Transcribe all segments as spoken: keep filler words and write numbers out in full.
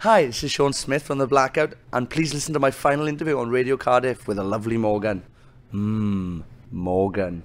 Hi, this is Sean Smith from The Blackout, and please listen to my final interview on Radio Cardiff with a lovely Morgan. Mmm, Morgan.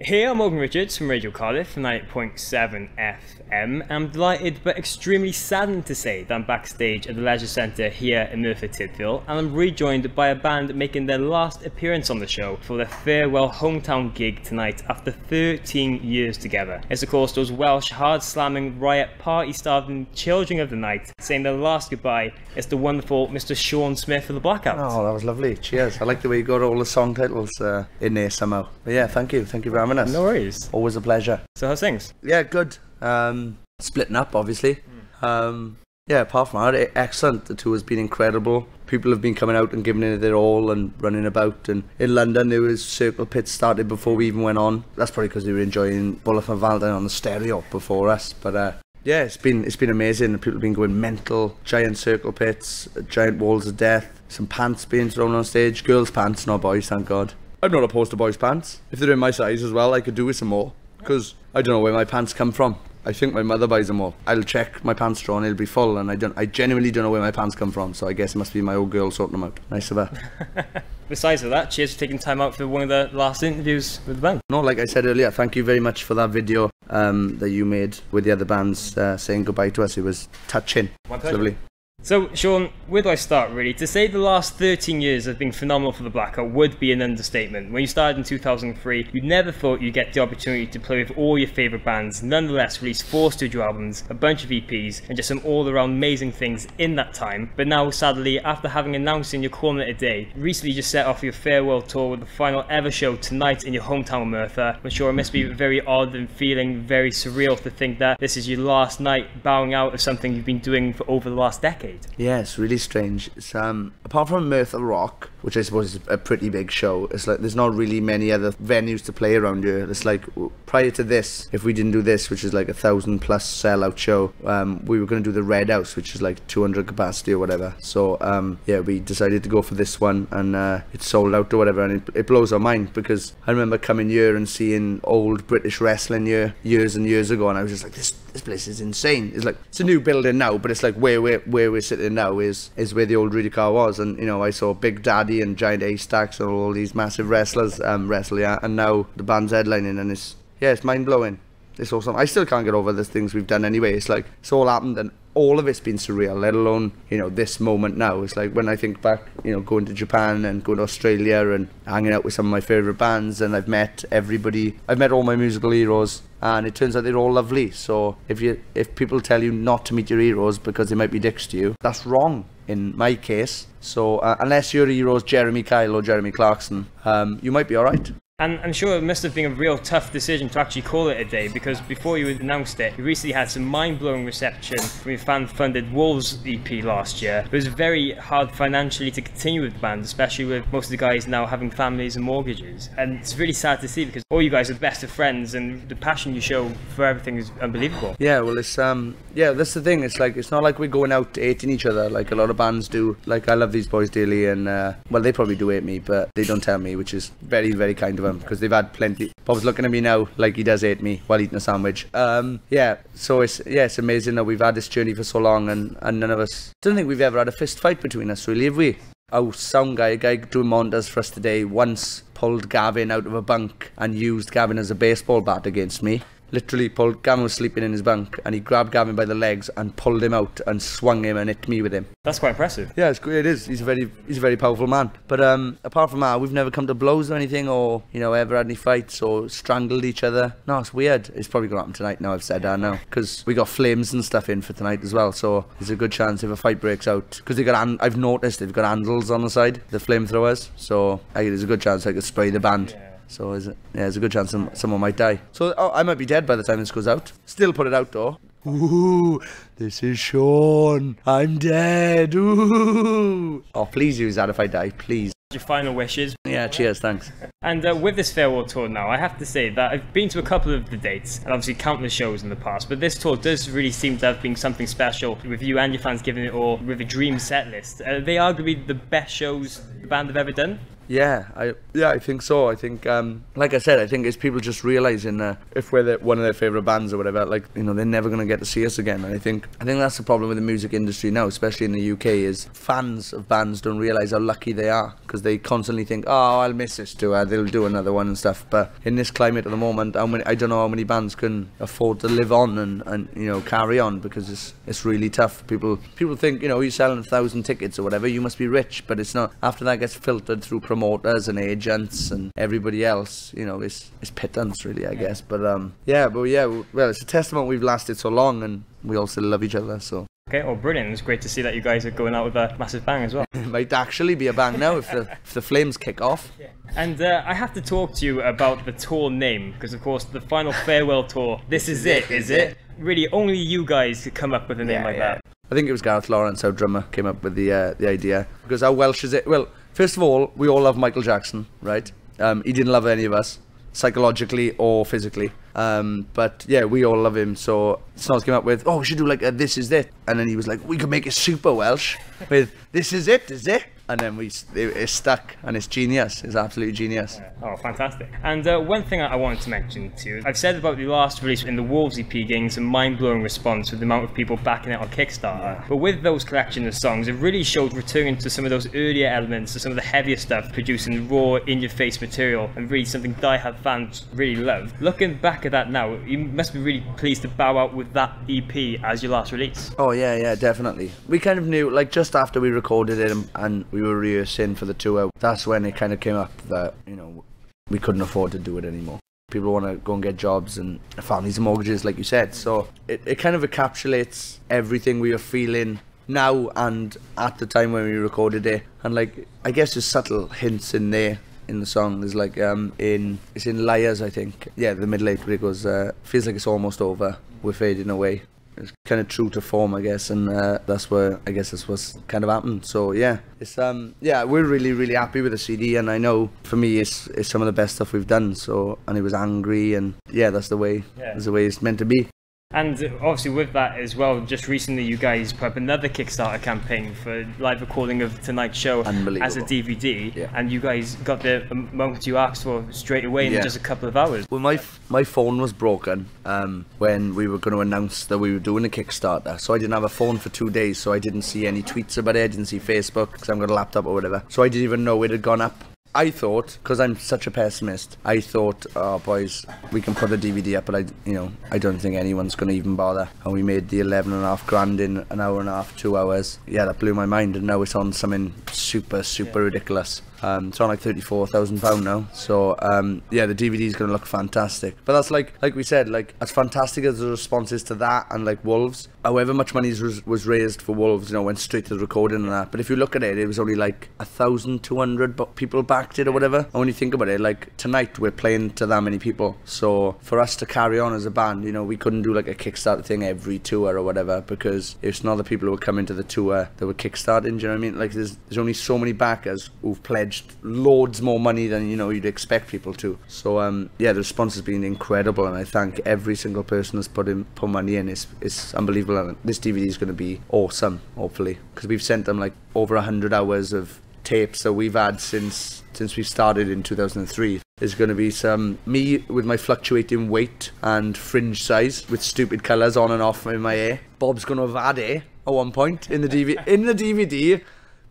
Hey, I'm Morgan Richards from Radio Cardiff from ninety-eight point seven F M. I'm delighted but extremely saddened to say that I'm backstage at the Leisure Centre here in Merthyr Tydfil, and I'm rejoined by a band making their last appearance on the show for their farewell hometown gig tonight after thirteen years together. It's of course those Welsh hard-slamming, riot, party-starving children of the night saying their last goodbye. It's the wonderful Mister Sean Smith of The Blackout. Oh, that was lovely. Cheers. I like the way you got all the song titles uh, in there somehow. But yeah, thank you. Thank you very much. Us. No worries. Always a pleasure. So how's things? Yeah, good. Um, splitting up, obviously. Mm. Um, yeah, apart from that, excellent. The tour has been incredible. People have been coming out and giving it their all and running about. And in London, there was circle pits started before we even went on. That's probably because they were enjoying Bullet for My Valentine on the stereo before us. But uh, yeah, it's been it's been amazing. People have been going mental. Giant circle pits, giant walls of death. Some pants being thrown on stage. Girls' pants, not boys, thank God. I'm not opposed to boys' pants. If they're in my size as well, I could do with some more. Because I don't know where my pants come from. I think my mother buys them all. I'll check my pants drawer and it'll be full, and I don't. I genuinely don't know where my pants come from, so I guess it must be my old girl sorting them out. Nice of her. Besides that, cheers for taking time out for one of the last interviews with the band. No, like I said earlier, thank you very much for that video um, that you made with the other bands uh, saying goodbye to us. It was touching. My pleasure. Lovely. So, Sean, where do I start, really? To say the last thirteen years have been phenomenal for The Blackout would be an understatement. When you started in two thousand three, you never thought you'd get the opportunity to play with all your favourite bands, nonetheless release four studio albums, a bunch of E Ps, and just some all-around amazing things in that time. But now, sadly, after having announced in your corner today, you recently just set off your farewell tour with the final ever show tonight in your hometown Merthyr. I'm sure it must be very odd and feeling very surreal to think that this is your last night bowing out of something you've been doing for over the last decade. Yeah, it's really strange. It's, um, apart from Merthyr Rock, which I suppose is a pretty big show, it's like there's not really many other venues to play around here. It's like prior to this, if we didn't do this, which is like a thousand plus sellout show, um, we were going to do the Red House, which is like two hundred capacity or whatever. So um, yeah, we decided to go for this one, and uh, it's sold out or whatever, and it, it blows our mind, because I remember coming here and seeing old British wrestling here years and years ago, and I was just like, this this place is insane. It's like, it's a new building now, but it's like where we're where we're sitting now is is where the old Rhydycar was. And you know, I saw Big Daddy and Giant A-Stacks and all these massive wrestlers um wrestle, yeah, and now the band's headlining, and it's, yeah, it's mind-blowing. It's awesome. I still can't get over the things we've done anyway. It's like, it's all happened, and all of it's been surreal, let alone, you know, this moment now. It's like when I think back, you know, going to Japan and going to Australia and hanging out with some of my favourite bands, and I've met everybody. I've met all my musical heroes, and it turns out they're all lovely. So if you if people tell you not to meet your heroes because they might be dicks to you, that's wrong in my case. So uh, unless your hero's Jeremy Kyle or Jeremy Clarkson, um, you might be all right. And I'm sure it must have been a real tough decision to actually call it a day, because before you announced it, you recently had some mind-blowing reception from your fan-funded Wolves E P last year. It was very hard financially to continue with the band, especially with most of the guys now having families and mortgages. And it's really sad to see, because all you guys are the best of friends, and the passion you show for everything is unbelievable. Yeah, well, it's um, yeah, that's the thing. It's like, it's not like we're going out hating each other like a lot of bands do. Like, I love these boys dearly, and uh, well, they probably do hate me, but they don't tell me, which is very, very kind of them. Because they've had plenty. Bob's looking at me now like he does hate me while eating a sandwich. Um, yeah, so it's, yeah, it's amazing that we've had this journey for so long, and, and none of us, I don't think we've ever had a fist fight between us, really, have we? Our sound guy, a guy doing monitors for us today, once pulled Gavin out of a bunk and used Gavin as a baseball bat against me. Literally pulled, Gavin was sleeping in his bunk, and he grabbed Gavin by the legs and pulled him out and swung him and hit me with him. That's quite impressive. Yeah, it's, it is. He's a very, he's a very powerful man. But um, apart from that, we've never come to blows or anything, or, you know, ever had any fights or strangled each other. No, it's weird. It's probably going to happen tonight now, I've said that now, because we got flames and stuff in for tonight as well, so there's a good chance if a fight breaks out, because they got, I've noticed they've got handles on the side, the flamethrowers, so I, there's a good chance I could spray the band. Yeah. So is it, yeah, there's a good chance some, someone might die. So oh, I might be dead by the time this goes out. Still put it out though. Ooh, this is Sean. I'm dead. Ooh. Oh, please use that if I die, please. Your final wishes. Yeah, cheers, thanks. And uh, with this farewell tour now, I have to say that I've been to a couple of the dates and obviously countless shows in the past, but this tour does really seem to have been something special with you and your fans giving it all with a dream set list. Uh, they arguably the best shows the band have ever done. Yeah, I yeah I think so. I think um, like I said, I think it's people just realising that if we're the, one of their favourite bands or whatever, like, you know, they're never going to get to see us again. And I think I think that's the problem with the music industry now, especially in the U K, is fans of bands don't realise how lucky they are, because they constantly think, oh, I'll miss this tour, they'll do another one and stuff. But in this climate at the moment, how many, I don't know how many bands can afford to live on and, and you know, carry on, because it's it's really tough. People people think, you know, you're selling a thousand tickets or whatever, you must be rich, but it's not. After that gets filtered through promoters and agents and everybody else, you know, it's it's pittance really, I guess. But um, yeah, but yeah, well, it's a testament we've lasted so long and we all still love each other, so. Okay, well, brilliant. It's great to see that you guys are going out with a massive bang as well. It might actually be a bang now if the, if the flames kick off. Yeah. And uh, I have to talk to you about the tour name, because of course the final farewell tour, this is it, is it? Really, only you guys could come up with a name yeah, like yeah. that. I think it was Gareth Lawrence, our drummer, came up with the uh, the idea, because how Welsh is it? Well, first of all, we all love Michael Jackson, right? Um, he didn't love any of us, psychologically or physically. Um, but yeah, we all love him, so Snaz came up with, oh, we should do like a This Is It. And then he was like, we could make it super Welsh with This Is It, is it? And then we, it, it's stuck, and it's genius. It's absolutely genius. Oh, fantastic. And uh, one thing I wanted to mention too, I've said about the last release in the Wolves E P getting some mind-blowing response with the amount of people backing it on Kickstarter. Yeah. But with those collection of songs, it really showed returning to some of those earlier elements, to some of the heavier stuff, producing raw, in-your-face material, and really something die-hard fans really love. Looking back at that now, you must be really pleased to bow out with that E P as your last release. Oh yeah, yeah, definitely. We kind of knew, like, just after we recorded it and, and we were rehearsing for the tour, that's when it kind of came up that, you know, we couldn't afford to do it anymore. People want to go and get jobs and families and mortgages, like you said, so it, it kind of encapsulates everything we are feeling now and at the time when we recorded it. And like, I guess there's subtle hints in there in the song. There's like um in it's in Liars, I think, yeah, the middle eight, where it goes, uh, feels like it's almost over, we're fading away. It's kind of true to form, I guess, and uh, that's where, I guess that's what's kind of happened. So yeah, it's um yeah, we're really really happy with the C D, and I know for me it's it's some of the best stuff we've done. So, and it was angry, and yeah, that's the way, yeah. that's the way it's meant to be. And obviously with that as well, just recently you guys put up another Kickstarter campaign for live recording of tonight's show as a D V D, yeah. and you guys got the amount you asked for straight away in yeah. just a couple of hours. Well, my f my phone was broken um, when we were going to announce that we were doing a Kickstarter, so I didn't have a phone for two days, so I didn't see any tweets about it, I didn't see Facebook, because I haven't got a laptop or whatever, so I didn't even know it had gone up. I thought, because I'm such a pessimist, I thought, oh boys, we can put the D V D up, but I, you know, I don't think anyone's going to even bother. And we made the eleven and a half grand in an hour and a half, two hours. Yeah, that blew my mind, and now it's on something super, super yeah. ridiculous. Um, it's on like thirty-four thousand pounds now. So um, yeah, the D V D is going to look fantastic. But that's like, like we said, like as fantastic as the response is to that and like Wolves, however much money was raised for Wolves, you know, went straight to the recording and that. But if you look at it, it was only like one thousand two hundred people back. It or whatever. And when you think about it, like tonight we're playing to that many people, so for us to carry on as a band, you know, we couldn't do like a Kickstarter thing every tour or whatever, because it's not the people who are coming to the tour that were kickstarting, do you know what I mean? Like there's, there's only so many backers who've pledged loads more money than, you know, you'd expect people to. So um yeah, the response has been incredible, and I thank every single person that's put in put money in. It's, it's unbelievable, and this D V D is going to be awesome, hopefully, because we've sent them like over one hundred hours of tapes that we've had since since we started in two thousand three. There's going to be some me with my fluctuating weight and fringe size with stupid colours on and off in my hair. Bob's going to have had hair at one point in the D V D. In the D V D,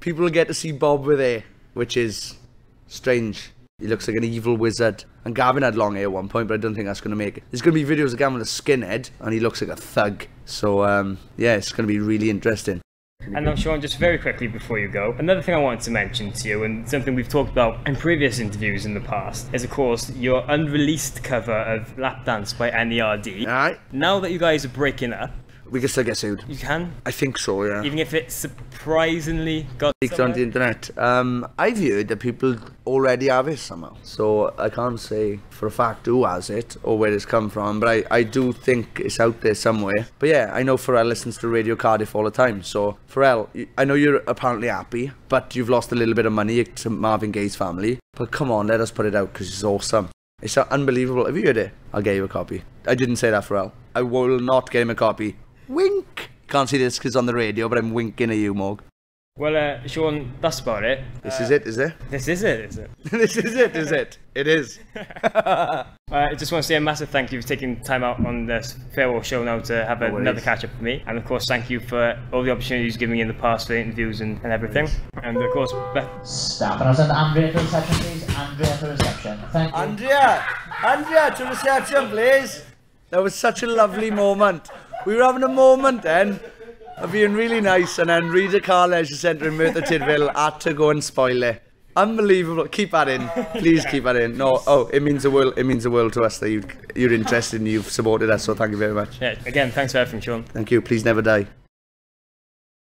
people will get to see Bob with hair, which is strange. He looks like an evil wizard. And Gavin had long hair at one point, but I don't think that's going to make it. There's going to be videos of Gavin with a skinhead, and he looks like a thug. So um, yeah, it's going to be really interesting. And now, Sean, just very quickly before you go, another thing I wanted to mention to you, and something we've talked about in previous interviews in the past, is of course your unreleased cover of Lap Dance by N E R D Alright. Now that you guys are breaking up, we can still get sued. You can? I think so, yeah. Even if it surprisingly got leaked on the internet. Um, I've heard that people already have it somehow, so I can't say for a fact who has it or where it's come from, but I, I do think it's out there somewhere. But yeah, I know Pharrell listens to Radio Cardiff all the time, so Pharrell, I know you're apparently happy, but you've lost a little bit of money to Marvin Gaye's family, but come on, let us put it out, because it's awesome. It's unbelievable. Have you heard it? I'll get you a copy. I didn't say that, Pharrell. I will not get him a copy. Wink! Can't see this because it's on the radio, but I'm winking at you, Morg. Well, uh, Sean, that's about it. This uh, is it, is it? This is it, is it? This is it, is it? It is. uh, I just want to say a massive thank you for taking time out on this farewell show now to have no another catch-up with me. And of course, thank you for all the opportunities you've given me in the past for the interviews and, and everything. And of course, Beth. Stop. And I'll send Andrea to reception, please. Andrea to reception. Thank you. Andrea! Andrea to reception, please! That was such a lovely moment. We were having a moment then. Of being really nice, and then Rhydycar Leisure Centre in Merthyr Tydfil had to go and spoil it. Unbelievable. Keep that in, please. Yeah. Keep that in. No, oh, it means the world. It means the world to us that you, you're interested and you've supported us. So thank you very much. Yeah. Again, thanks for having me, Sean. Thank you. Please never die.